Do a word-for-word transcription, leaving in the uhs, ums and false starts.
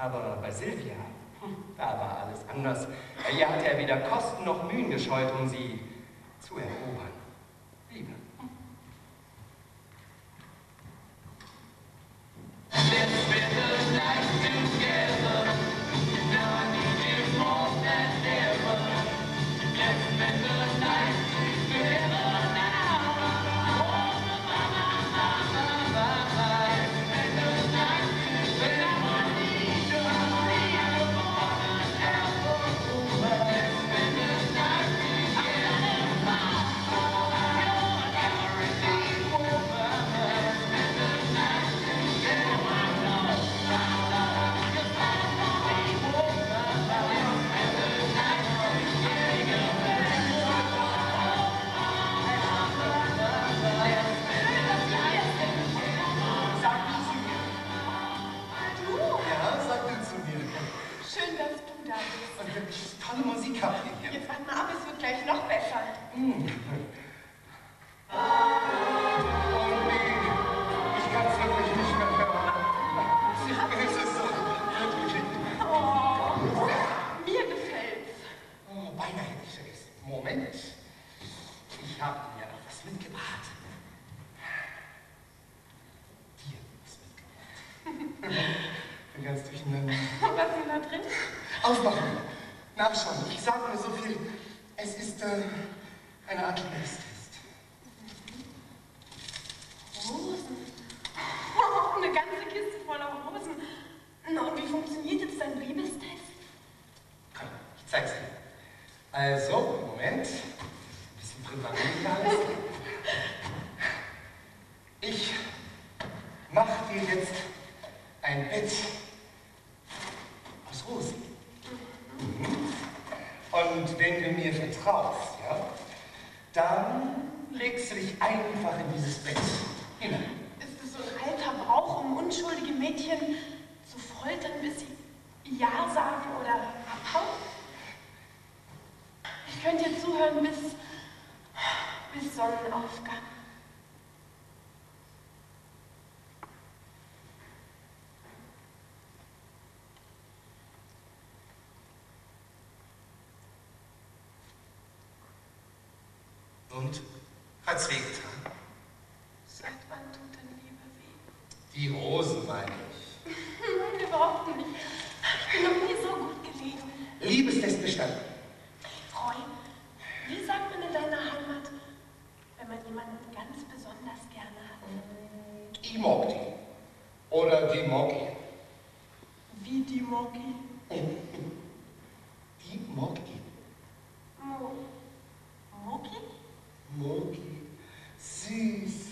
Aber bei Silvia, da war alles anders. Ihr hat ja weder Kosten noch Mühen gescheut, um sie zu erobern. Liebe. Und hat's wehgetan? Seit wann tut denn Liebe weh? Die Rosen, meine ich. Nein, überhaupt nicht. Ich bin noch nie so gut gelegen. Liebestest bestanden. Treu. Wie sagt man in deiner Heimat, wenn man jemanden ganz besonders gerne hat? Ich mag die. Oder die mag ich. Wie die mag ich? Die mag ich. Mo. Moki? Moki. Süß.